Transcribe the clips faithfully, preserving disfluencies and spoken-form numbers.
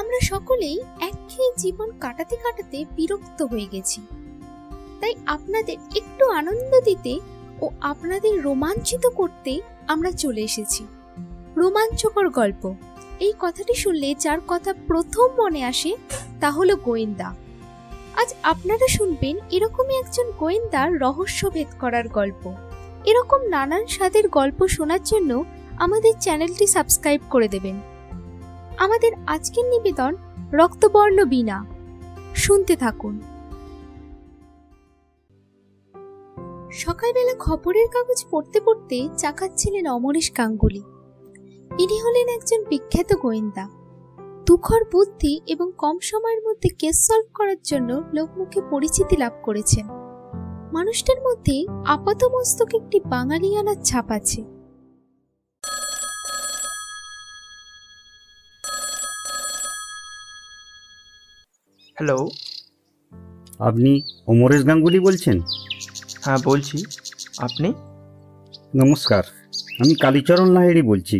আমরা সকলেই একঘেয়ে জীবন কাটাতে কাটাতে বিরক্ত হয়ে গেছি। তাই আপনাদের একটু আনন্দ দিতে ও আপনাদের রোমাঞ্চিত করতে আমরা চলে এসেছি। রোমাঞ্চকর গল্প, এই কথাটি শুনলে যার কথা প্রথম মনে আসে তা হলো গোয়েন্দা। আজ আপনারা শুনবেন এরকমই একজন গোয়েন্দার রহস্যভেদ করার গল্প। এরকম নানান স্বাদের গল্প শোনার জন্য আমাদের চ্যানেলটি সাবস্ক্রাইব করে দেবেন। আমাদের আজকের নিবেদন রক্তবর্ণ বীণা, শুনতে থাকুন। সকালবেলা খবরের কাগজ পড়তে পড়তে চা খাচ্ছিলেন অমরেশ গাঙ্গুলি। ইনি হলেন একজন বিখ্যাত গোয়েন্দা। তুখর বুদ্ধি এবং কম সময়ের মধ্যে কেস সলভ করার জন্য লোকমুখে পরিচিতি লাভ করেছেন। মানুষটার মধ্যে আপাতমস্তক একটি বাঙালিয়ানার ছাপ আছে। হ্যালো, আপনি অমরেশ গাঙ্গুলি বলছেন? হ্যাঁ বলছি, আপনি? নমস্কার, আমি কালীচরণ লাহিড়ী বলছি।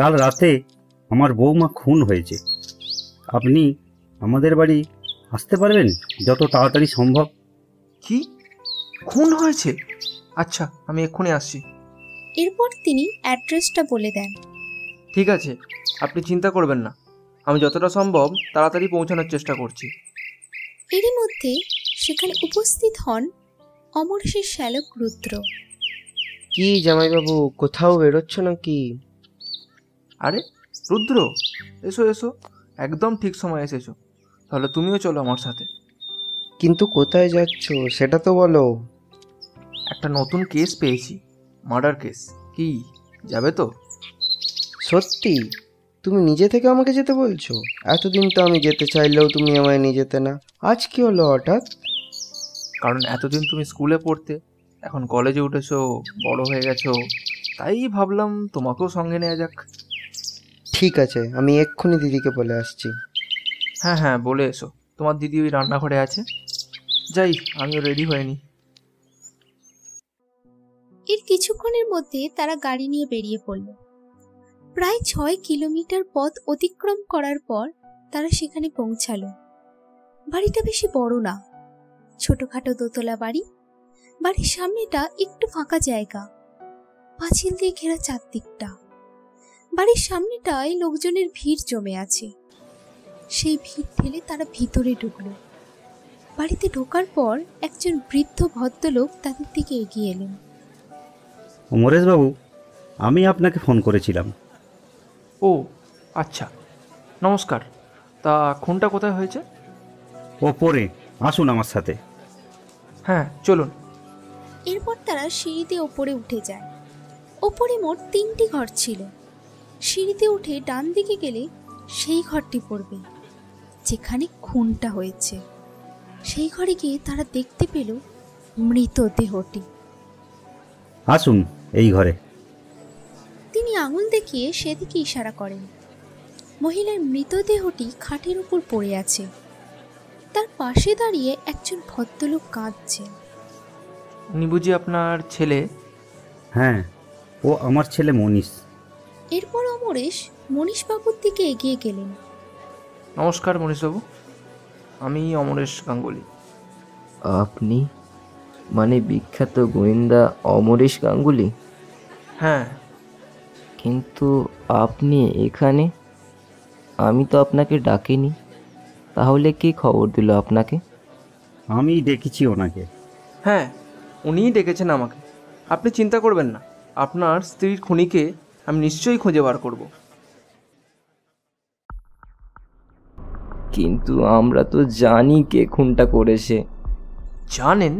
কাল রাতে আমার বউমা খুন হয়েছে। আপনি আমাদের বাড়ি আসতে পারবেন যত তাড়াতাড়ি সম্ভব? কি খুন হয়েছে? আচ্ছা, আমি এক্ষুনি আসছি। এরপর তিনি অ্যাড্রেসটা বলে দেন। ঠিক আছে, আপনি চিন্তা করবেন না, আমি যতটা সম্ভব তাড়াতাড়ি পৌঁছানোর চেষ্টা করছি। এরই মধ্যে সেখানে উপস্থিত হন অমরেশের শ্যালক রুদ্র। কি জামাইবাবু, কোথাও বেরোচ্ছ নাকি? আরে রুদ্র, এসো এসো, একদম ঠিক সময় এসেছো। তাহলে তুমিও চলো আমার সাথে। কিন্তু কোথায় যাচ্ছ সেটা তো বলো। একটা নতুন কেস পেয়েছি, মার্ডার কেস। কি যাবে তো? সত্যি? তুমি নিজে থেকে আমাকে যেতে বলছো? এতদিন তো আমি যেতে চাইলেও তুমি আমায় নিয়ে যেতে না, আজ কি হলো হঠাৎ? কারণ এতদিন তুমি স্কুলে পড়তে, এখন কলেজে উঠেছো, বড় হয়ে গেছো, তাই ভাবলাম তোমাকেও সঙ্গে নেওয়া যাক। ঠিক আছে, আমি এক্ষুনি দিদিকে বলে আসছি। হ্যাঁ হ্যাঁ বলে এসো, তোমার দিদি ওই রান্নাঘরে আছে। যাই, আমিও রেডি হইনি। এর কিছুক্ষণের মধ্যে তারা গাড়ি নিয়ে বেরিয়ে পড়ল। প্রায় ছয় কিলোমিটার পথ অতিক্রম করার পর তারা সেখানে পৌঁছালো। বাড়িটা বেশি বড় না, ছোটখাটো দোতলা বাড়ি। বাড়ির সামনেটা একটু ফাঁকা জায়গা, পাঁচিল দিয়ে ঘেরা চারদিকটা। বাড়ির সামনেটায় লোকজনের ভিড় জমে আছে। সেই ভিড় ঠেলে তারা ভিতরে ঢুকল। বাড়িতে ঢোকার পর একজন বৃদ্ধ ভদ্রলোক তাদের দিকে এগিয়ে এলেন। অমরেশবাবু, আমি আপনাকে ফোন করেছিলাম। ও আচ্ছা, নমস্কার। তা খুনটা কোথায় হয়েছে? ওপরে, আসুন আমার সাথে। হ্যাঁ চলুন। এরপর তারা সিঁড়িতে ওপরে উঠে যায়। ওপরে মোট তিনটি ঘর ছিল। সিঁড়িতে উঠে ডান দিকে গেলে সেই ঘরটি পড়বে যেখানে খুনটা হয়েছে। সেই ঘরে গিয়ে তারা দেখতে পেল মৃতদেহটি। আসুন এই ঘরে। তিনি আঙুল দেখিয়ে সেদিকে ইশারা করেন। মহিলার মৃতদেহটি খাটের উপর পড়ে আছে। তার পাশে দাঁড়িয়ে একজন ভদ্রলোক কাঁদছে। উনি বুঝি আপনার ছেলে? হ্যাঁ, ও আমার ছেলে মনীষ। এরপর অমরেশ মনীষবাবুর দিকে এগিয়ে গেলেন। নমস্কার মনীষবাবু, আমি অমরেশ গাঙ্গুলি। আপনি মানে বিখ্যাত গোয়েন্দা অমরেশ গাঙ্গুলি? হ্যাঁ। কিন্তু আপনি এখানে? আমি তো আপনাকে ডাকিনি। তাহলে কি খবর দিল আপনাকে? আমি ডেকেছি ওনাকে। হ্যাঁ, উনিই ডেকেছেন আমাকে। আপনি চিন্তা করবেন না, আপনার স্ত্রীর খুনিকে আমি নিশ্চয়ই খুঁজে বার করব। কিন্তু আমরা তো জানি কে খুনটা করেছে। জানেন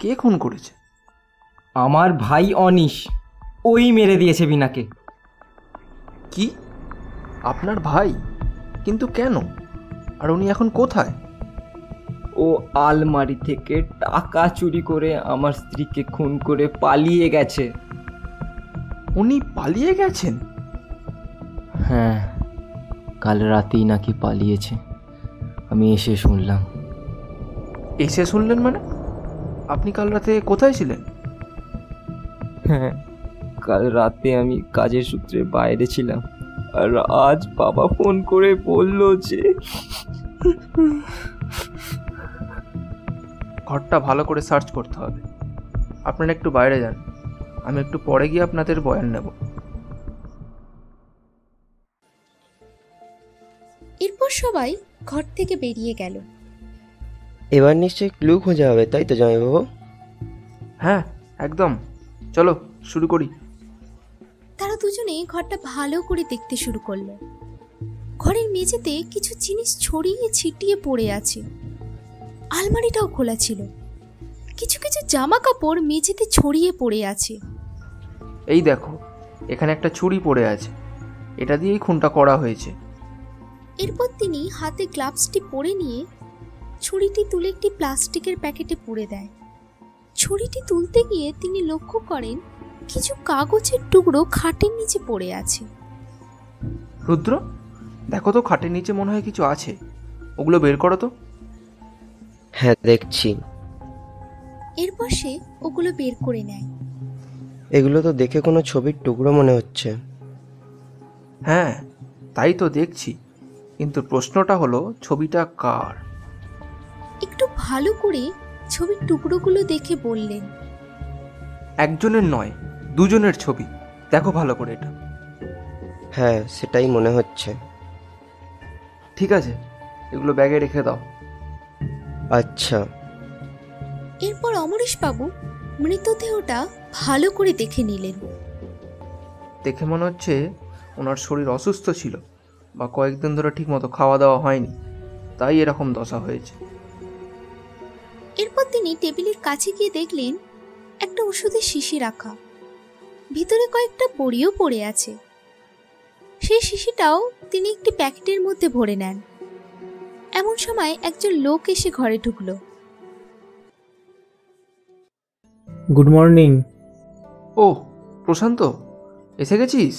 কে খুন করেছে? আমার ভাই অনিশ, ওই মেরে দিয়েছে বিনাকে। কি, আপনার ভাই? কিন্তু কেন? আর উনি এখন কোথায়? ও আলমারি থেকে টাকা চুরি করে আমার স্ত্রীকে খুন করে পালিয়ে গেছে। উনি পালিয়ে গেছেন? হ্যাঁ, কাল রাতেই নাকি পালিয়েছে, আমি এসে শুনলাম। এসে শুনলেন মানে? আপনি কাল রাতে কোথায় ছিলেন? হ্যাঁ, কাল রাতে আমি কাজের সূত্রে বাইরে ছিলাম, আর আজ বাবা ফোন করে বললো যে ঘরটা ভালো করে সার্চ করতে হবে। আপনারা একটু বাইরে যান, আমি একটু পরে গিয়ে আপনাদের বয়ান নেব। এরপর সবাই ঘর থেকে বেরিয়ে গেল। এবার নিশ্চয়ই ক্লু খোঁজা হবে, তাই তো জামাইবাবু? হ্যাঁ একদম, চলো শুরু করি। তারা দুজনে ঘরটা ভালো করে দেখতে শুরু করলো। ঘরের মেঝেতে কিছু জিনিস ছড়িয়ে ছিটিয়ে পড়ে আছে, আলমারিটাও খোলা ছিল, কিছু কিছু জামা কাপড় মেঝেতে ছড়িয়ে পড়ে আছে। এই দেখো, এখানে একটা ছুরি পড়ে আছে, এটা দিয়েই খুনটা করা হয়েছে। এরপর তিনি হাতে গ্লাভসটি পরে নিয়ে ছুরিটি তুলে একটি প্লাস্টিকের প্যাকেটে পুরে দেয়। ছুরিটি তুলতে গিয়ে তিনি লক্ষ্য করেন কিছু কাগজের টুকরো খাটের নিচে পড়ে আছে। রুদ্র, দেখো তো খাটের নিচে মনে হয় কিছু আছে, ওগুলো বের করো তো। হ্যাঁ দেখছি। এরপর সে ওগুলো বের করে নেয়। এগুলো তো দেখে কোনো ছবির টুকরো মনে হচ্ছে। হ্যাঁ তাই তো দেখছি, কিন্তু প্রশ্নটা হলো ছবিটা কার? একটু ভালো করে ছবির টুকরোগুলো দেখে বললেন, একজনের নয় দুজনের ছবি, দেখো ভালো করে এটা। হ্যাঁ সেটাই মনে হচ্ছে। ঠিক আছে, এগুলো ব্যাগে রেখে দাও। আচ্ছা। এরপর অমরেশ বাবু মৃতদেহটা ভালো করে দেখে নিলেন। দেখে মনে হচ্ছে ওনার শরীর অসুস্থ ছিল বা কয়েকদিন ধরে ঠিক মতো খাওয়া দাওয়া হয়নি, তাই এরকম দশা হয়েছে। এরপর তিনি টেবিলের কাছে গিয়ে দেখলেন একটা ওষুধের শিশি রাখা, ভিতরে কয়েকটা বড়িও পড়ে আছে। সেই শিশিটাও তিনি একটি প্যাকেটের মধ্যে ভরে নেন। এমন সময় একজন লোক এসে ঘরে ঢুকল। Good morning. ও প্রশান্ত, এসে গেছিস?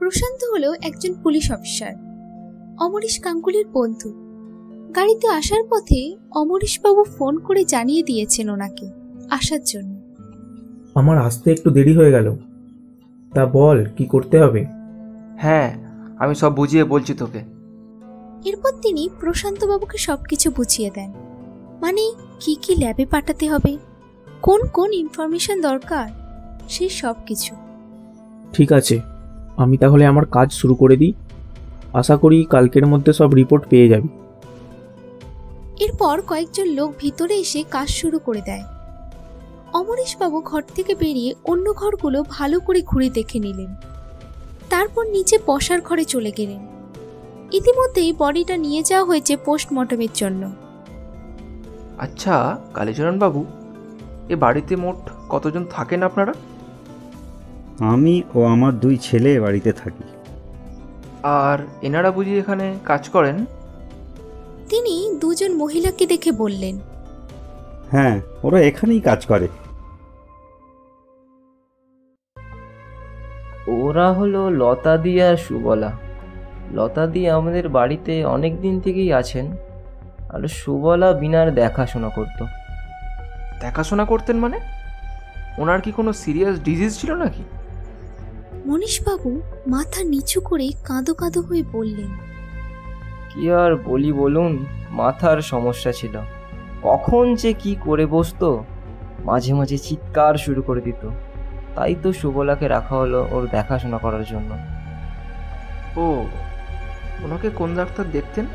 প্রশান্ত হলো একজন পুলিশ অফিসার, অমরেশ গাঙ্গুলির বন্ধু। গাড়িতে আসার পথে অমরেশ বাবু ফোন করে জানিয়ে দিয়েছেন ওনাকে আসার জন্য। আমার আসতে একটু দেরি হয়ে গেল, তা বল কি করতে হবে? হ্যাঁ আমি সব বুঝিয়ে বলছি তোকে। এরপর তিনি প্রশান্ত বাবুকে সবকিছু বুঝিয়ে দেন, মানে কি কি ল্যাবে পাঠাতে হবে, কোন কোন ইনফরমেশন দরকার, সে সব কিছু। ঠিক আছে, আমি তাহলে আমার কাজ শুরু করে দিই, আশা করি কালকের মধ্যে সব রিপোর্ট পেয়ে যাবি। এরপর কয়েকজন লোক ভিতরে এসে কাজ শুরু করে দেয়। অমরেশ বাবু ঘর থেকে বেরিয়ে অন্য ঘরগুলো ভালো করে ঘুরে দেখে নিলেন, তারপর নিচে বসার ঘরে চলে গেলেন। ইতিমধ্যেই বডিটা নিয়ে যাওয়া হয়েছে পোস্টমর্টমের জন্য। আচ্ছা কালীচরণ বাবু, এ বাড়িতে মোট কতজন থাকেন আপনারা? আমি ও আমার দুই ছেলে বাড়িতে থাকি। আর এনারা বুঝি এখানে কাজ করেন? তিনি দুজন মহিলাকে দেখে বললেন, হ্যাঁ ওরা এখানেই কাজ করে। ওরা হলো লতা দি আর সুবলা। লতা দি আমাদের বাড়িতে অনেক দিন থেকেই আছেন, আর সুবলা বিনার দেখাশোনা করত। দেখাশোনা করতেন মানে? ওনার কি কোনো সিরিয়াস ডিজিজ ছিল নাকি? মনীশবাবু মাথা নিচু করে কাঁদো কাঁদো হয়ে বললেন, কি আর বলি বলুন, মাথার সমস্যা ছিল, কখন যে কি করে বসতো, মাঝে মাঝে চিৎকার শুরু করে দিত, তাই তো সুবলাকে রাখা হলো ওর দেখাশোনা করার জন্য। ও ওনাকে কোন ডাক্তার দেখতেন?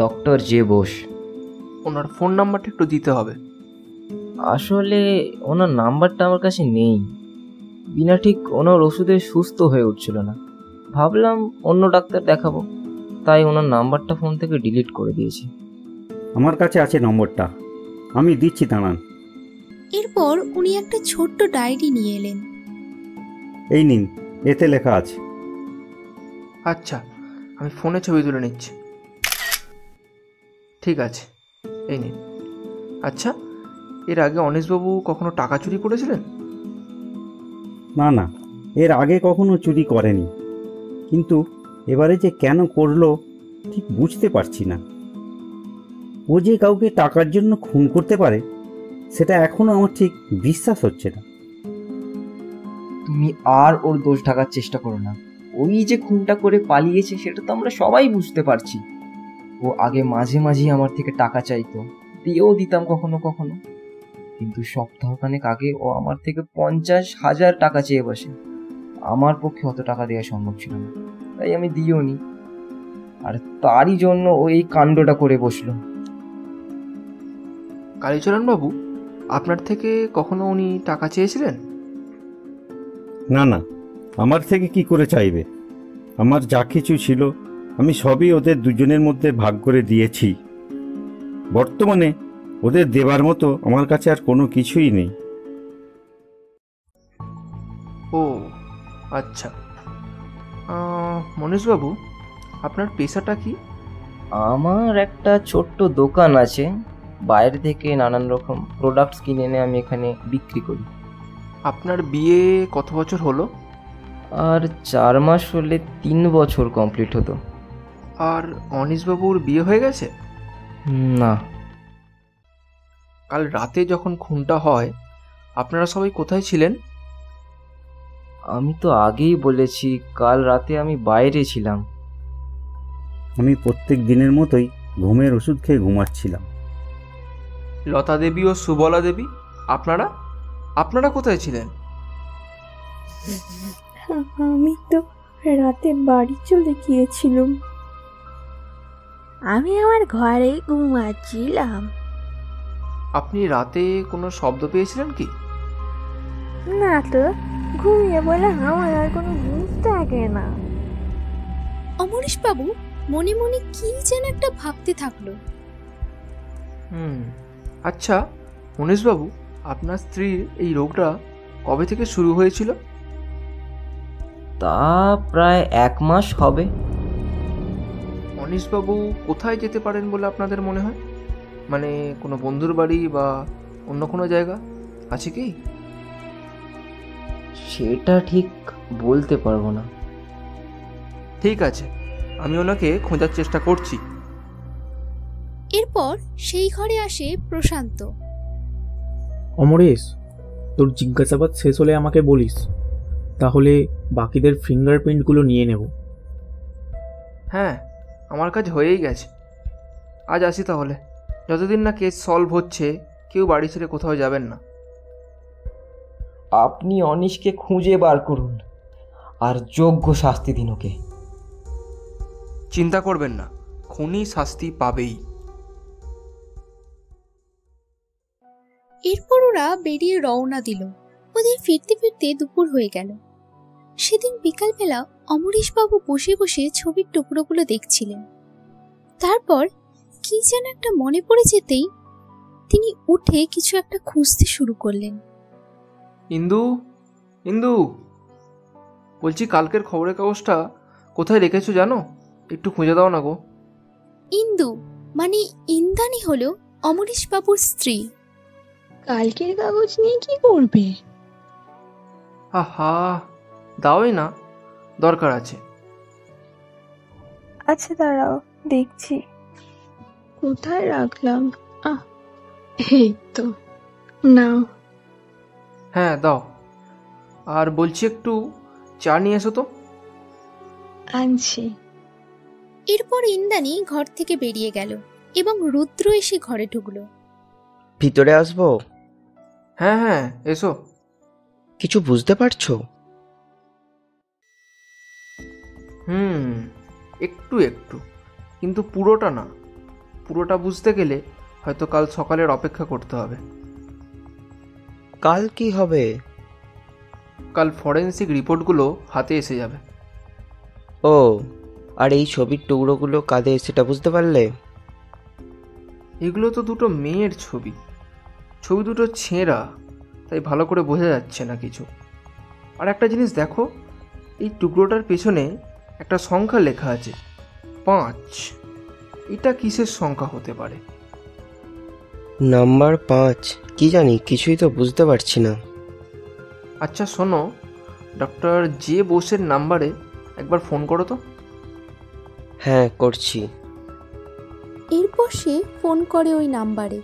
Doctor J Bose. ওনার ফোন নাম্বারটা একটু দিতে হবে। আসলে ওনার নাম্বারটা আমার কাছে নেই, বিনা ঠিক ওনার ওষুধে সুস্থ হয়ে উঠছিল না, ভাবলাম অন্য ডাক্তার দেখাবো, তাই ওনার নাম্বারটা ফোন থেকে ডিলিট করে দিয়েছি। আমার কাছে আছে নম্বরটা, আমি দিচ্ছি দাঁড়ান। এরপর উনি একটা ছোট্ট ডায়েরি নিয়ে এলেন। এই নিন, এতে লেখা আছে। আচ্ছা আমি ফোনে ছবি তুলে নিচ্ছি। ঠিক আছে এই নিন। আচ্ছা এর আগে অনিশবাবু কখনো টাকা চুরি করেছিলেন? না না, এর আগে কখনো চুরি করেনি, কিন্তু এবারে যে কেন করলো ঠিক বুঝতে পারছি না। ও যে কাউকে টাকার জন্য খুন করতে পারে সেটা এখনো আমার ঠিক বিশ্বাস হচ্ছে না। তুমি আর ওর দোষ ঢাকার চেষ্টা করো না। ওই যে খুনটা করে পালিয়েছে সেটা তো আমরা সবাই বুঝতে পারছি। ও আগে মাঝে মাঝে আমার থেকে টাকা চাইতো, দিয়েও দিতাম কখনো কখনো, কিন্তু সপ্তাহখানেক আগে ও আমার থেকে পঞ্চাশ হাজার টাকা চেয়ে বসে। আমার পক্ষে অত টাকা দেওয়া সম্ভব ছিল না, তাই আমি দিও নি। আর তারই জন্য ও এই কাণ্ডটা করে বসলো। কালীচরণ বাবু, আপনার থেকে কখনো উনি টাকা চেয়েছিলেন? না না, আমার থেকে কি করে চাইবে? আমার যা কিছু ছিল আমি সবই ওদের দুজনের মধ্যে ভাগ করে দিয়েছি। বর্তমানে ওদের দেবার মতো আমার কাছে আর কোনো কিছুই নেই। ও আচ্ছা, মনীষ বাবু আপনার পেশাটা কি? আমার একটা ছোট্ট দোকান আছে, বাইরে থেকে নানান রকম প্রোডাক্টস কিনে এনে আমি এখানে বিক্রি করি। আপনার বিয়ে কত বছর হলো? আর চার মাস হলে তিন বছর কমপ্লিট হতো। আর অনিশবাবুর বিয়ে হয়ে গেছে? না। কাল রাতে যখন খুনটা হয় আপনারা সবাই কোথায় ছিলেন? আমি তো আগেই বলেছি, কাল রাতে আমি বাইরে ছিলাম। আমি প্রত্যেক দিনের মতোই ঘুমের ওষুধ খেয়ে ঘুমাচ্ছিলাম। লতা দেবী ও সুবলা দেবী, আপনারা আপনারা কোথায় ছিলেন? আমি তো রাতে বাড়ি চলে গিয়েছিলাম। আমি আমার ঘরে ঘুমাচ্ছিলাম। আপনি রাতে কোনো শব্দ পেয়েছিলেন কি? না তো, ঘুমিয়ে বলে আমার আর কোনো জিনিস থাকে না। অমরেশ বাবু মনে মনে কি যেন একটা ভাবতে থাকলো। হুম আচ্ছা, অমরেশ বাবু আপনার স্ত্রীর এই রোগটা কবে থেকে শুরু হয়েছিল? তা প্রায় এক মাস হবে। অমরেশ বাবু কোথায় যেতে পারেন বলে আপনাদের মনে হয়? মানে কোনো বন্ধুর বাড়ি বা অন্য কোনো জায়গা আছে কি? সেটা ঠিক বলতে পারবো না। ঠিক আছে, আমি ওনাকে খোঁজার চেষ্টা করছি। এরপর সেই ঘরে আসে প্রশান্ত। অমরেশ, তোর জিজ্ঞাসাবাদ শেষ হলে আমাকে বলিস, তাহলে বাকিদের ফিঙ্গারপ্রিন্টগুলো নিয়ে নেব। হ্যাঁ, আমার কাজ হয়েই গেছে। আজ আসি তাহলে। যতদিন না কেস সলভ হচ্ছে কেউ বাড়ি ছেড়ে কোথাও যাবেন না। আপনি অনিশকে খুঁজে বার করুন আর যোগ্য শাস্তি দিন ওকে। চিন্তা করবেন না, খুনি শাস্তি পাবেই। এরপর ওরা বেরিয়ে রওনা দিল। ওদের ফিরতে ফিরতে দুপুর হয়ে গেল। সেদিন বিকালবেলা অমরেশবাবু বসে বসে ছবির টুকরোগুলো দেখছিলেন। তারপর কি যেন একটা মনে পড়ে যেতেই তিনি উঠে কিছু একটা খুঁজতে শুরু করলেন। ইন্দু, ইন্দু বলছি, কালকের খবরের কাগজটা কোথায় রেখেছো জানো? একটু খুঁজে দাও না গো। ইন্দু মানে ইন্দ্রানি হলো অমরেশ বাবুর স্ত্রী। কালকের কাগজ নিয়ে কি করবে? আহা, দাওই না, দরকার আছে। আচ্ছা দাঁড়াও দেখছি কোথায় রাখলাম। আহ, এই তো নাও। হ্যাঁ দাও। আর বলছি একটু চা নিয়ে এসো তো। আনছি। এরপর ইন্দ্রানি ঘর থেকে বেরিয়ে গেল এবং রুদ্র এসে ঘরে ঢুকলো। ভিতরে আসবো? হ্যাঁ হ্যাঁ এসো। কিছু বুঝতে পারছো? হুম, একটু একটু, কিন্তু পুরোটা না। পুরোটা বুঝতে গেলে হয়তো কাল সকালের অপেক্ষা করতে হবে। কাল কি হবে? কাল ফরেনসিক রিপোর্টগুলো হাতে এসে যাবে। ও, আর এই ছবির টুকরোগুলো কাঁধে, সেটা বুঝতে পারলে? এগুলো তো দুটো মেয়ের ছবি। ছবি দুটো ছেঁড়া, তাই ভালো করে বোঝা যাচ্ছে না কিছু। আর একটা জিনিস দেখো, এই টুকরোটার পেছনে একটা সংখ্যা লেখা আছে, পাঁচ। এটা কিসের সংখ্যা হতে পারে? নাম্বার পাঁচ? কি জানি, কিছুই তো বুঝতে পারছি না। আচ্ছা শোনো, ডক্টর জে বোসের নাম্বারে একবার ফোন করো তো। হ্যাঁ করছি। এরপর সে ফোন করে ওই নাম্বারে।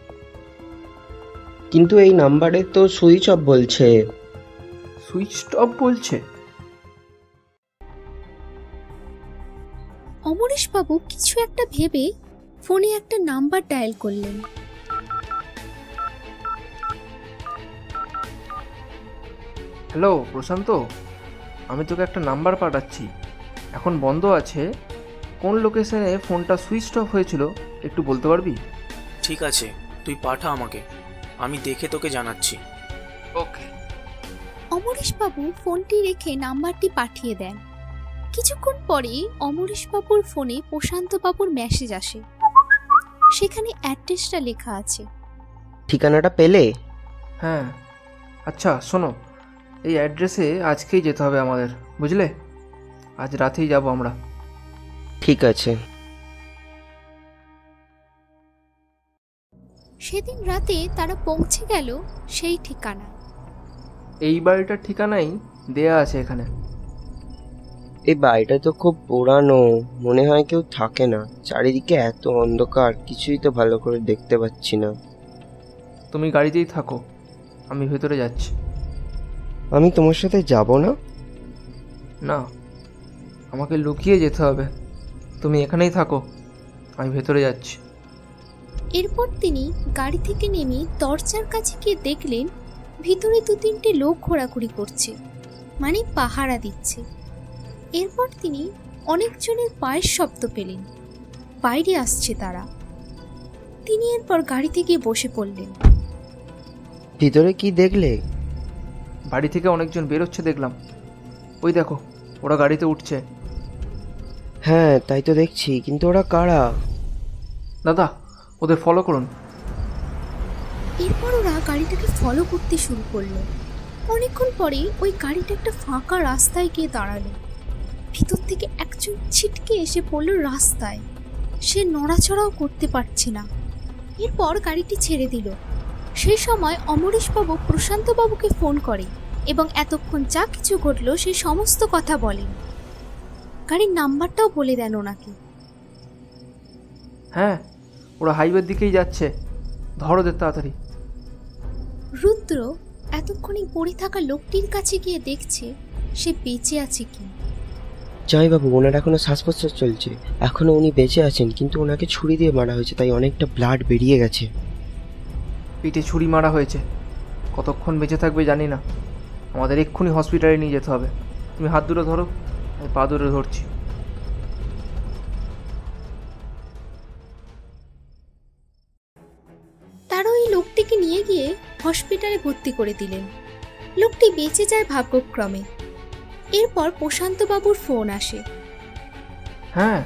किन्तु ये नम्बरे तो सुइच अफ बोलछे। सुइच अफ बोलछे? अमरेश बाबू किछु एकटा भेबे फोने एकटा नम्बर डायल करलेन। हेलो प्रशांत, आमी तोके एकटा नम्बर पाठाচ্ছি, এখন বন্ধ আছে। কোন লোকেশনে ফোনটা সুইচ অফ হয়েছিল একটু বলতে পারবি? ঠিক আছে, তুই পাঠা আমাকে, আমি দেখে তোকে জানাচ্ছি। ওকে। অমরেশ বাবু ফোনটি রেখে নাম্বারটি পাঠিয়ে দেন। কিছুক্ষণ পরে অমরেশ বাবুর ফোনে প্রশান্ত বাবুর মেসেজ আসে, সেখানে অ্যাড্রেসটা লেখা আছে। ঠিকানাটা পেলে? হ্যাঁ। আচ্ছা শোনো, এই অ্যাড্রেসে আজকেই যেতে হবে আমাদের, বুঝলে? আজ রাতেই যাব আমরা। ঠিক আছে। সেদিন রাতে তারা পৌঁছে গেল সেই ঠিকানা। এই বাড়িটার ঠিকানাই দেয়া আছে এখানে। এই বাড়িটা তো খুব পুরানো, মনে হয় কেউ থাকে না। চারিদিকে এত অন্ধকার, কিছুই তো ভালো করে দেখতে পাচ্ছি না। তুমি গাড়িতেই থাকো, আমি ভেতরে যাচ্ছি। আমি তোমার সাথে যাব না। না, আমাকে লুকিয়ে যেতে হবে। তুমি এখানেই থাকো, আমি ভেতরে যাচ্ছি। এরপর তিনি গাড়ি থেকে নেমে দরজার কাছে গিয়ে দেখলেন ভিতরে দু তিনটে লোক ঘোরাঘুরি করছে, মানে পাহারা দিচ্ছে। এরপর তিনি অনেকজনের পায়ের শব্দ পেলেন, বাইরে আসছে তারা। তিনি এরপর গাড়ি থেকে বসে পড়লেন। ভিতরে কি দেখলে? বাড়ি থেকে অনেকজন বেরোচ্ছে দেখলাম। ওই দেখো, ওরা গাড়িতে উঠছে। হ্যাঁ তাই তো দেখছি, কিন্তু ওরা কারা? দাদা ওদের ফলো করুন। এরপর ওরা গাড়িটাকে ফলো করতে শুরু করলো। অনেকক্ষণ পরে ওই গাড়িটা একটা ফাঁকা রাস্তায় গিয়ে দাঁড়ালো। ভিতর থেকে একজন ছিটকে এসে পড়লো রাস্তায়, সে নড়াচড়াও করতে পারছে না। এরপর গাড়িটি ছেড়ে দিল। সেই সময় অমরেশবাবু প্রশান্তবাবুকে ফোন করে এবং এতক্ষণ যা কিছু ঘটলো সে সমস্ত কথা বলেন। গাড়ির নাম্বারটাও বলে দেন ওনাকে। হ্যাঁ ওরা হাইওয়ের দিকেই যাচ্ছে, ধরো ওদের তাড়াতাড়ি। রুদ্র এতক্ষণে পড়ে থাকা লোকটির কাছে গিয়ে দেখছে সে বেঁচে আছে কি। জয় বাবু, ওনার এখনো শ্বাসপ্রশ্বাস চলছে, এখনো উনি বেঁচে আছেন, কিন্তু ওনাকে ছুরি দিয়ে মারা হয়েছে, তাই অনেকটা ব্লাড বেরিয়ে গেছে। পিঠে ছুরি মারা হয়েছে, কতক্ষণ বেঁচে থাকবে জানি না। আমাদের এক্ষুনি হসপিটালে নিয়ে যেতে হবে। তুমি হাত দুটো ধরো, আমি পা দুটো ধরছি। তারা ওই লোকটিকে নিয়ে গিয়ে হসপিটালে ভর্তি করে দিলেন। লোকটি বেঁচে যায় ভাগ্যক্রমে। এরপর প্রশান্ত বাবুর ফোন আসে। হ্যাঁ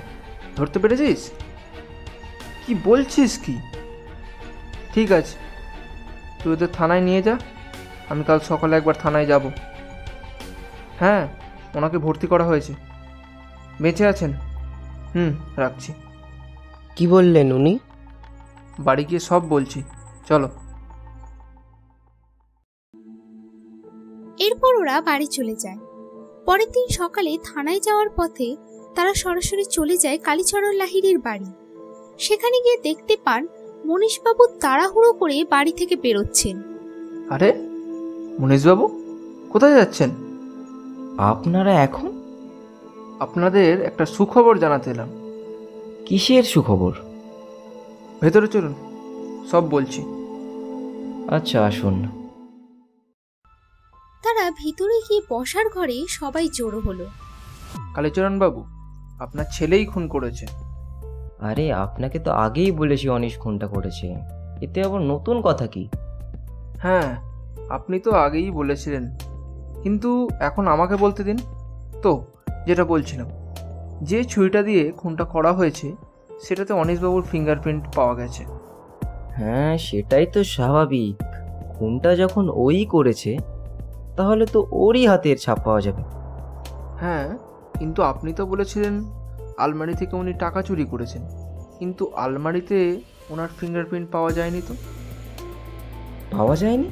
ধরতে পেরেছিস? কি বলছিস কি? ঠিক আছে, তুই ওদের থানায় নিয়ে যা, আমি কাল সকালে একবার থানায় যাব। হ্যাঁ ওনাকে ভর্তি করা হয়েছে, বেঁচে আছেন। হুম রাখছি। কি বললেন উনি? বাড়ি গিয়ে সব বলছি, চলো। এরপর ওরা বাড়ি চলে যায়। পরের দিন সকালে থানায় যাওয়ার পথে তারা সরাসরি চলে যায় কালীচরণ লাহিড়ীর বাড়ি। সেখানে গিয়ে দেখতে পান মনীষবাবু তাড়াহুড়ো করে বাড়ি থেকে বেরোচ্ছেন। আরে মনীষবাবু কোথায় যাচ্ছেন আপনারা এখন? আপনাদের একটা সুখবর জানাতে এলাম। কিসের সুখবর? ভেতরে চলুন, সব বলছি। আচ্ছা আসুন। তারা ভিতরে গিয়ে বসার ঘরে সবাই জড়ো হলো। কালীচরণ বাবু, আপনার ছেলেই খুন করেছে। আরে আপনাকে তো আগেই বলেছি অনিশ খুনটা করেছে, এতে আবার নতুন কথা কি? হ্যাঁ আপনি তো আগেই বলেছিলেন, কিন্তু এখন আমাকে বলতে দিন তো। যেটা বলছিলাম, যে ছুরিটা দিয়ে খুনটা করা হয়েছে সেটাতে অনিশবাবুর ফিঙ্গারপ্রিন্ট পাওয়া গেছে। হ্যাঁ সেটাই তো স্বাভাবিক, খুনটা যখন ওই করেছে তাহলে তো ওরই হাতের ছাপ পাওয়া যাবে। হ্যাঁ কিন্তু আপনি তো বলেছিলেন আলমারি থেকে উনি টাকা চুরি করেছেন, কিন্তু আলমারিতে ওনার ফিঙ্গারপ্রিন্ট পাওয়া যায়নি। তো পাওয়া যায়নি?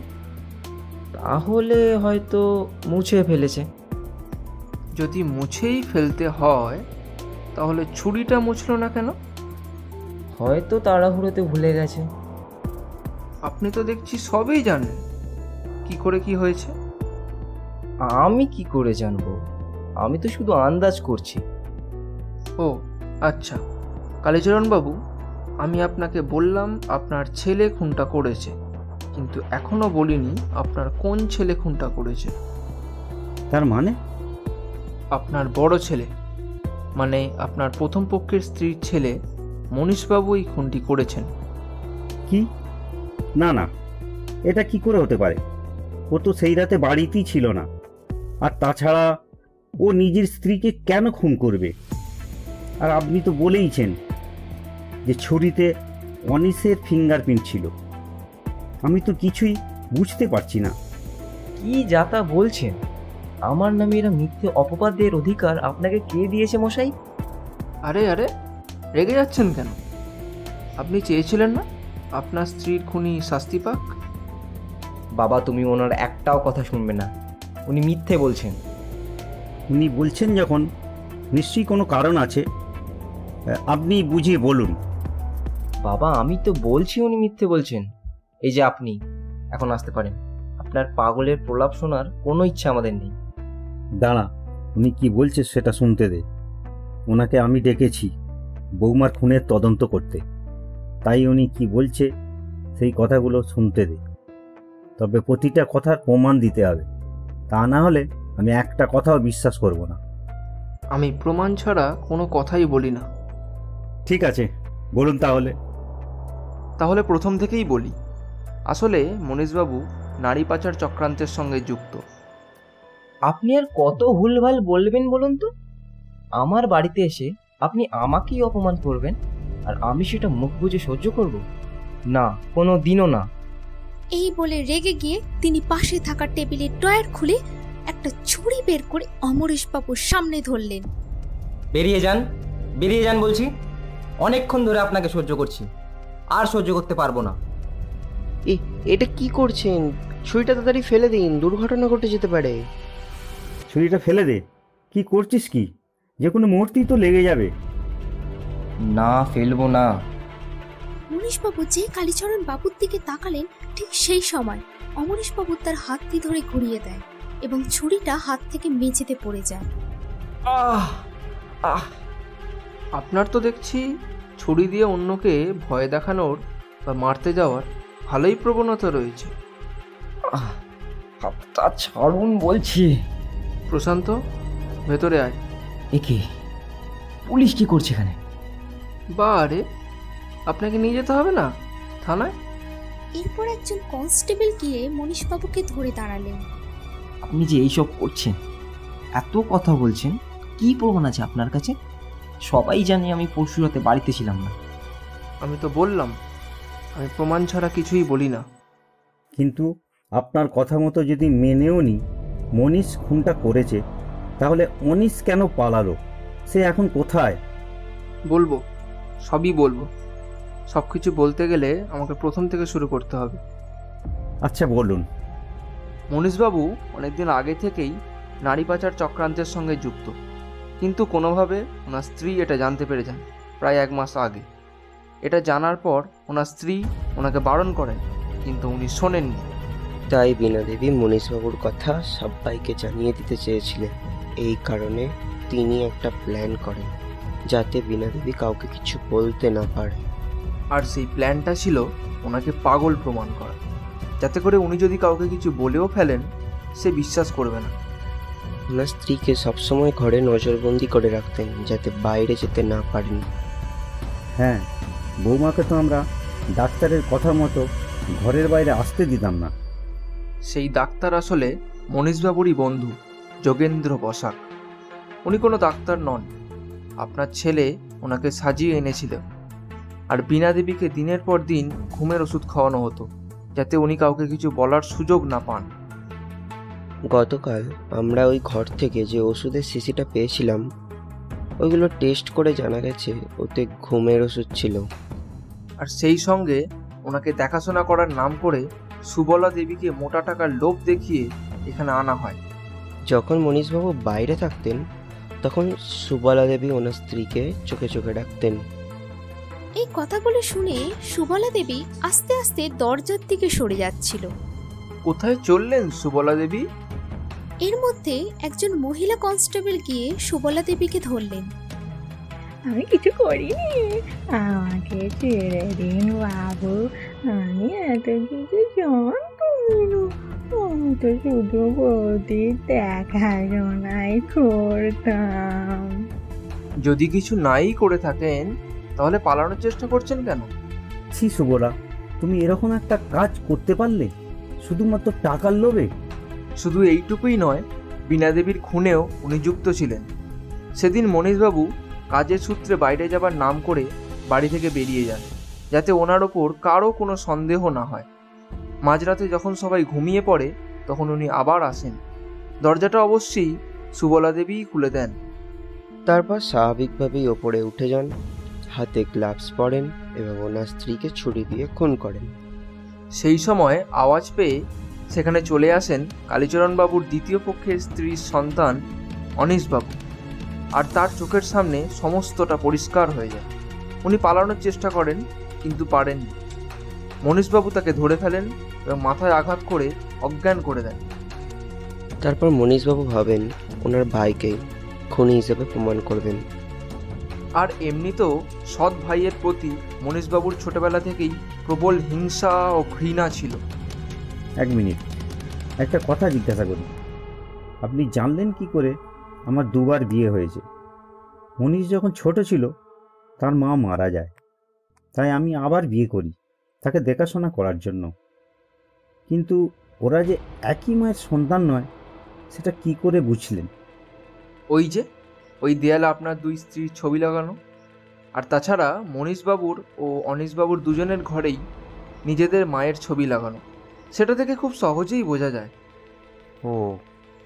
তাহলে হয়তো মুছে ফেলেছে। যদি মুছেই ফেলতে হয় তাহলে ছুরিটা মুছলো না কেন? হয়তো তাড়াহুড়োতে ভুলে গেছে। আপনি তো দেখছি সবই জানেন, কি করে কি হয়েছে? আমি কি করে জানবো, আমি তো শুধু আন্দাজ করছি। ও আচ্ছা কালীচরণ বাবু, আমি আপনাকে বললাম আপনার ছেলে খুনটা করেছে, কিন্তু এখনো বলিনি আপনার কোন ছেলে খুনটা করেছে। তার মানে আপনার বড় ছেলে, মানে আপনার প্রথম পক্ষের স্ত্রীর ছেলে মনীষবাবু এই খুনটি করেছেন। কি? না না, এটা কি করে হতে পারে? ও তো সেই রাতে বাড়িতেই ছিল না, আর তাছাড়া ও নিজের স্ত্রীকে কেন খুন করবে? আর আপনি তো বলেইছেন যে ছুরিতে অনিশের ফিঙ্গারপ্রিন্ট ছিল। আমি তো কিছুই বুঝতে পারছি না। কি যা তা বলছেন? আমার নামে এরা মিথ্যে অপবাদের অধিকার আপনাকে কে দিয়েছে মশাই? আরে আরে রেগে যাচ্ছেন কেন? আপনি চেয়েছিলেন না আপনার স্ত্রীর খুনি শাস্তি পাক? বাবা, তুমি ওনার একটাও কথা শুনবে না, উনি মিথ্যে বলছেন। উনি বলছেন যখন নিশ্চয়ই কোনো কারণ আছে, আপনি বুঝিয়ে বলুন। বাবা, আমি তো বলছি উনি মিথ্যে বলছেন। এই যে আপনি এখন আসতে পারেন, আপনার পাগলের প্রলাপ শোনার কোনো ইচ্ছা আমাদের নেই। দাঁড়া, উনি কি বলছে সেটা শুনতে দে। ওনাকে আমি ডেকেছি বৌমার খুনের তদন্ত করতে, তাই উনি কি বলছে সেই কথাগুলো শুনতে দে। তবে প্রতিটা কথার প্রমাণ দিতে হবে, তা না হলে আমি একটা কথাও বিশ্বাস করব না। আমি প্রমাণ ছাড়া কোনো কথাই বলি না। ঠিক আছে, বলুন তাহলে। তাহলে প্রথম থেকেই বলি। আসলে মনীষবাবু নারী পাচার চক্রান্তের সঙ্গে যুক্ত। আপনি আর কত ভুলভাল বলবেন বলুন তো? আমার বাড়িতে এসে আপনি আমাকেই অপমান করবেন, আর আমি সেটা মুখ বুজে সহ্য করব? না, কোনো দিনও না। এই বলে রেগে গিয়ে তিনি পাশে থাকা টেবিলের ড্রয়ার খুলে একটা ছুরি বের করে অমরেশ বাবুর সামনে ধরলেন। বেরিয়ে যান, বেরিয়ে যান বলছি। অনেকক্ষণ ধরে আপনাকে সহ্য করছি, আর সহ্য করতে পারবো না। এটা কি করছেন? ছুরিটা তাড়াতাড়ি ফেলে দিন, দুর্ঘটনা ঘটে যেতে পারে। ছুরিটা ফেলে দে। কি করছিস? কি যে কোনো মুহূর্তেই তো লেগে যাবে। না, ফেলবো না। মনীষবাবু যে কালীচরণ বাবুর দিকে তাকালেন ঠিক সেই সময় অমরেশবাবু তার হাতটি ধরে ঘুরিয়ে দেয় এবং ছুরিটা হাত থেকে মেঝেতে পড়ে যায়। আহ আহ আপনার তো দেখছি ছুরি দিয়ে অন্যকে ভয় দেখানোর বা মারতে যাওয়ার ভালোই প্রবণতা রয়েছে। হাতটা ছাড়ুন বলছি। প্রশান্ত, ভেতরে আয়। একে পুলিশ কি করছে এখানে? বা আরে, আপনাকে নিয়ে যেতে হবে না থানায়? এরপর একজন কনস্টেবল গিয়ে মনীষবাবুকে ধরে দাঁড়ালেন। আপনি যে এইসব করছেন, এত কথা বলছেন, কি প্রমাণ আছে আপনার কাছে? সবাই জানে আমি পরশু রাতে বাড়িতে ছিলাম না। আমি তো বললাম আমি প্রমাণ ছাড়া কিছুই বলি না। কিন্তু আপনার কথা মতো যদি মেনেও নি মনীষ খুনটা করেছে, তাহলে অনিশ কেন পালালো? সে এখন কোথায়? বলবো, সবই বলবো। সব কিছু বলতে গেলে আমাকে প্রথম থেকে শুরু করতে হবে। আচ্ছা বলুন। মনীষবাবু অনেকদিন আগে থেকেই নারী পাচার চক্রান্তের সঙ্গে যুক্ত, কিন্তু কোনোভাবে ওনার স্ত্রী এটা জানতে পেরে যান প্রায় এক মাস আগে। এটা জানার পর ওনার স্ত্রী ওনাকে বারণ করেন, কিন্তু উনি শোনেননি। তাই বিনা দেবী মনীষবাবুর কথা সবাইকে জানিয়ে দিতে চেয়েছিলেন। এই কারণে তিনি একটা প্ল্যান করেন যাতে বিনা দেবী কাউকে কিছু বলতে না পারে। আর সেই প্ল্যানটা ছিল ওনাকে পাগল প্রমাণ করা, যাতে করে উনি যদি কাউকে কিছু বলেও ফেলেন সে বিশ্বাস করবে না। ওনার স্ত্রীকে সবসময় ঘরে নজরবন্দি করে রাখতেন যাতে বাইরে যেতে না পারেন। হ্যাঁ, বৌমাকে তো আমরা ডাক্তারের কথা মতো ঘরের বাইরে আসতে দিতাম না। সেই ডাক্তার আসলে মনীষবাবুরই বন্ধু যোগেন্দ্র বসাক। উনি কোনো ডাক্তার নন, আপনার ছেলে ওনাকে সাজিয়ে এনেছিল। আর বিনা দেবীকে দিনের পর দিন ঘুমের ওষুধ খাওয়ানো হতো যাতে উনি কাউকে কিছু বলার সুযোগ না পান। গতকাল আমরা ওই ঘর থেকে যে ওষুধের শিশিটা পেয়েছিলাম, ওইগুলো টেস্ট করে জানা গেছে ওতে ঘুমের ওষুধ ছিল। আর সেই সঙ্গে ওনাকে দেখাশোনা করার নাম করে সুবলা দেবীকে মোটা টাকার লোভ দেখিয়ে এখানে আনা হয়। যখন মনীষবাবু বাইরে থাকতেন তখন সুবলা দেবী ওনার স্ত্রীকে চোখে চোখে ডাকতেন। এই কথাগুলো শুনে সুবলা দেবী আস্তে আস্তে দরজার দিকে সরে যাচ্ছিল। কোথায় চললেন সুবলা দেবী? এর মধ্যে একজন মহিলা কনস্টেবল গিয়ে সুবলা দেবীকে ধরলেন। আমি কিছু করিনি, আমাকে ছেড়ে দিন বাবু, আমি এত কিছু জানতাম না, আমি তো শুধু বৌদির দেখাশোনাই করতাম। যদি কিছু নাই করে থাকেন তাহলে পালানোর চেষ্টা করছেন কেন? ছি সুবলা, তুমি এরকম একটা কাজ করতে পারলে শুধুমাত্র টাকার লোভে? শুধু এইটুকুই নয়, বীণা দেবীর খুনেও উনি যুক্ত ছিলেন। সেদিন মনীশবাবু কাজের সূত্রে বাইরে যাবার নাম করে বাড়ি থেকে বেরিয়ে যান যাতে ওনার ওপর কারও কোনো সন্দেহ না হয়। মাঝরাতে যখন সবাই ঘুমিয়ে পড়ে তখন উনি আবার আসেন। দরজাটা অবশ্যই সুবলা দেবীই খুলে দেন। তারপর স্বাভাবিকভাবেই ওপরে উঠে যান, হাতে গ্লাভস পরেন এবং ওনার স্ত্রীকে ছুরি দিয়ে খুন করেন। সেই সময় আওয়াজ পেয়ে সেখানে চলে আসেন কালীচরণবাবুর দ্বিতীয় পক্ষের স্ত্রীর সন্তান অনিশবাবু, আর তার চোখের সামনে সমস্তটা পরিষ্কার হয়ে যায়। উনি পালানোর চেষ্টা করেন কিন্তু পারেননি। মনীশবাবু তাকে ধরে ফেলেন এবং মাথায় আঘাত করে অজ্ঞান করে দেন। তারপর মনীশবাবু ভাবেন ওনার ভাইকে খুনি হিসেবে প্রমাণ করবেন। আর এমনিতেও সৎ ভাইয়ের প্রতি মনীশবাবুর ছোটবেলা থেকেই প্রবল হিংসা ও ঘৃণা ছিল। এক মিনিট, একটা কথা জিজ্ঞাসা করি, আপনি জানলেন কি করে আমার দুবার বিয়ে হয়েছে? মনীশ যখন ছোট ছিল তার মা মারা যায়, তাই আমি আবার বিয়ে করি তাকে দেখাশোনা করার জন্য। কিন্তু ওরা যে একই মায়ের সন্তান নয় সেটা কি করে বুঝলেন? ওই যে ওই দেয়ালে আপনার দুই স্ত্রীর ছবি লাগানো, আর তাছাড়া মনীশবাবুর ও অনিশবাবুর দুজনের ঘরেই নিজেদের মায়ের ছবি লাগানো, সেটা থেকে খুব সহজেই বোঝা যায়। ও,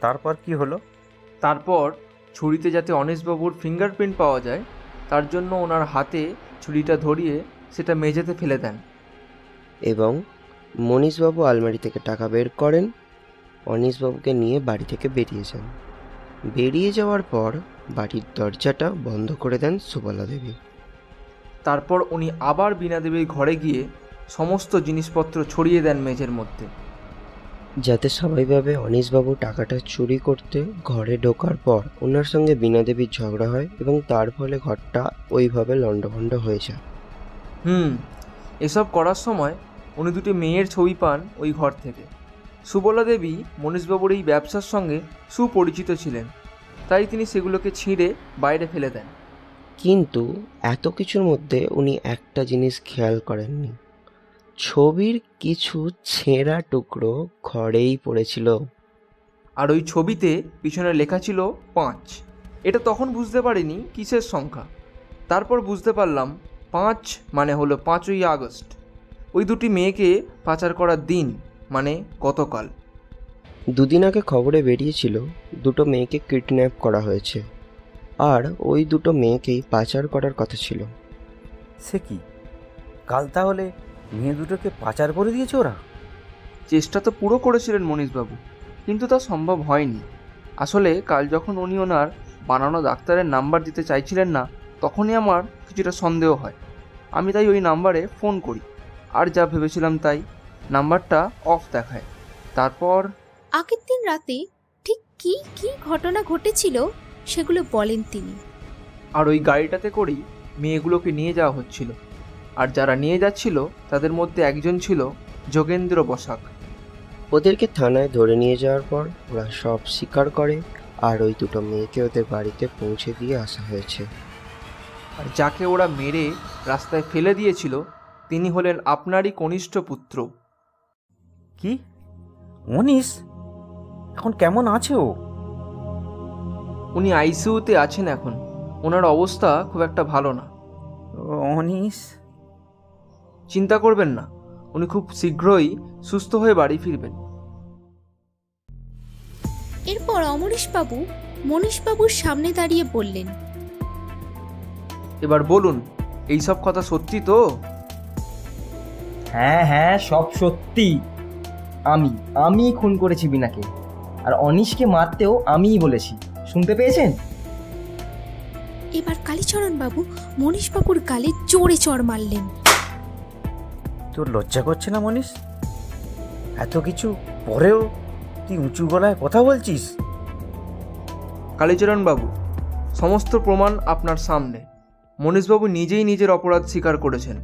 তারপর কি হলো? তারপর ছুরিতে যাতে অনিশবাবুর ফিঙ্গারপ্রিন্ট পাওয়া যায় তার জন্য ওনার হাতে ছুরিটা ধরিয়ে সেটা মেঝেতে ফেলে দেন। এবং মনীশবাবু আলমারি থেকে টাকা বের করেন, অনিশবাবুকে নিয়ে বাড়ি থেকে বেরিয়ে যান। বেরিয়ে যাওয়ার পর বাড়ির দরজাটা বন্ধ করে দেন সুবলা দেবী। তারপর উনি আবার বীণা দেবীর ঘরে গিয়ে সমস্ত জিনিসপত্র ছড়িয়ে দেন মেঝের মধ্যে, যাতে সবাই ভাবে অনিশবাবু টাকাটা চুরি করতে ঘরে ঢোকার পর ওনার সঙ্গে বীণা দেবীর ঝগড়া হয় এবং তার ফলে ঘরটা ওইভাবে লণ্ডভণ্ড হয়ে যায়। হুম, এসব করার সময় উনি দুটি মেয়ের ছবি পান ওই ঘর থেকে। সুবলা দেবী মনীশবাবুর এই ব্যবসার সঙ্গে সুপরিচিত ছিলেন, তাই তিনি সেগুলোকে ছিঁড়ে বাইরে ফেলে দেন। কিন্তু এত কিছুর মধ্যে উনি একটা জিনিস খেয়াল করেননি, ছবির কিছু ছেঁড়া টুকরো ঘরেই পড়েছিল, আর ওই ছবিতে পিছনে লেখা ছিল পাঁচ। এটা তখন বুঝতে পারিনি কিসের সংখ্যা, তারপর বুঝতে পারলাম পাঁচ মানে হলো পাঁচই আগস্ট, ওই দুটি মেয়েকে পাচার করার দিন মানে গতকাল। দুদিন আগে খবরে বেরিয়েছিল দুটো মেয়েকে কিডন্যাপ করা হয়েছে, আর ওই দুটো মেয়েকেই পাচার করার কথা ছিল। সে কি, কাল তাহলে মেয়ে দুটোকে পাচার করে দিয়েছে ওরা? চেষ্টা তো পুরো করেছিলেন মনীশবাবু, কিন্তু তা সম্ভব হয়নি। আসলে কাল যখন উনি ওনার বানানো ডাক্তারের নাম্বার দিতে চাইছিলেন না তখনই আমার কিছুটা সন্দেহ হয়। আমি তাই ওই নাম্বারে ফোন করি, আর যা ভেবেছিলাম তাই, নাম্বারটা অফ দেখায়। তারপর আগের দিন রাতে ঠিক কি কি ঘটনা ঘটেছিল সেগুলো বলেন তিনি। আর ওই গাড়িটাতে করেই মেয়েগুলোকে নিয়ে যাওয়া হচ্ছিল, আর যারা নিয়ে যাচ্ছিল তাদের মধ্যে একজন ছিল যোগেন্দ্র বসাক। ওদেরকে থানায় ধরে নিয়ে যাওয়ার পর ওরা সব স্বীকার করে, আর ওই দুটো মেয়েকে ওদের বাড়িতে পৌঁছে দিয়ে আসা হয়েছে। আর যাকে ওরা মেরে রাস্তায় ফেলে দিয়েছিল তিনি হলেন আপনারই কনিষ্ঠ পুত্র। কি, অনিশ এখন কেমন আছে? ও উনি আইসিউতে আছেন এখন, ওনার অবস্থা খুব একটা ভালো না। অনিশ? চিন্তা করবেন না, উনি খুব শীঘ্রই সুস্থ হয়ে বাড়ি ফিরবেন। এরপর অমরেশবাবু মনীশবাবুর সামনে দাঁড়িয়ে বললেন, এবার বলুন এইসব কথা সত্যি তো? হ্যাঁ হ্যাঁ, সব সত্যি। আমি আমি খুন করেছি বিনাকে, আর অনিশকে মারতেও আমিই বলেছি, শুনতে পেয়েছেন? एबार कालीचरण बाबू मनीष बाबूर गाले जोरे चड़ मारलेन। तोर लज्जा करछे ना मनीष, एत किछु परेओ तुई उंचु गलाय कथा बोलछिस? कालीचरण बाबू, समस्त प्रमाण आपनार सामने। मनीष बाबू निजेई निजेर अपराध स्वीकार करेछेन।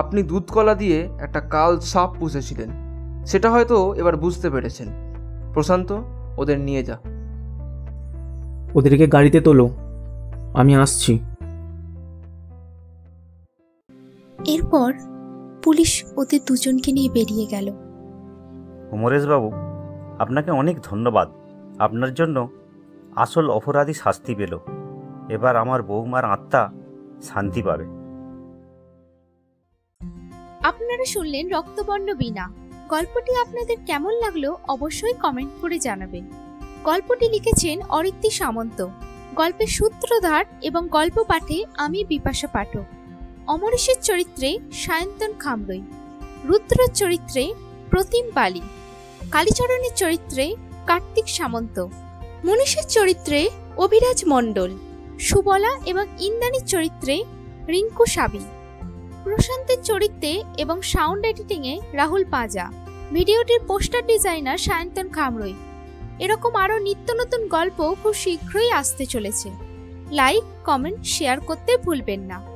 आपनी दूधकला दिए एकटा काल साप पुषेछिलेन, सेटा हयतो एबार बुझते पेरेछेन। प्रशांत, ओदेर निये जा। ओदेरके गाड़ीते तोलो, आमी आसछि। एरपर पुलिश ओदेर दुजोनके निये बेरिये गेल। अमरेश बाबू, आपनाके अनेक धन्यवाद। आपनार जोन्नो आसल अपराधी शास्ति पेल। एबार आमार बौमार आत्मा शांति पाबे। আপনারা শুনলেন রক্তবর্ণ বীণা। গল্পটি আপনাদের কেমন লাগলো অবশ্যই কমেন্ট করে জানাবেন। গল্পটি লিখেছেন অরিত্রা সামন্ত। গল্পের সূত্রধার এবং গল্প পাঠে আমি বিপাশা পাঠক। অমরেশের চরিত্রে সায়ন্তন খামরুই, রুদ্রর চরিত্রে প্রতিম পালি, কালীচরণের চরিত্রে কার্তিক সামন্ত, মনীষের চরিত্রে অভিরাজ মণ্ডল, সুবলা এবং ইন্দ্রানীর চরিত্রে রিঙ্কু সামি, প্রশান্তের চরিত্রে এবং সাউন্ড এডিটিংয়ে রাহুল পাজা। ভিডিওটির পোস্টার ডিজাইনার সায়ন্তন খামরুই। এরকম আরও নিত্য নতুন গল্প খুব শীঘ্রই আসতে চলেছে। লাইক, কমেন্ট, শেয়ার করতে ভুলবেন না।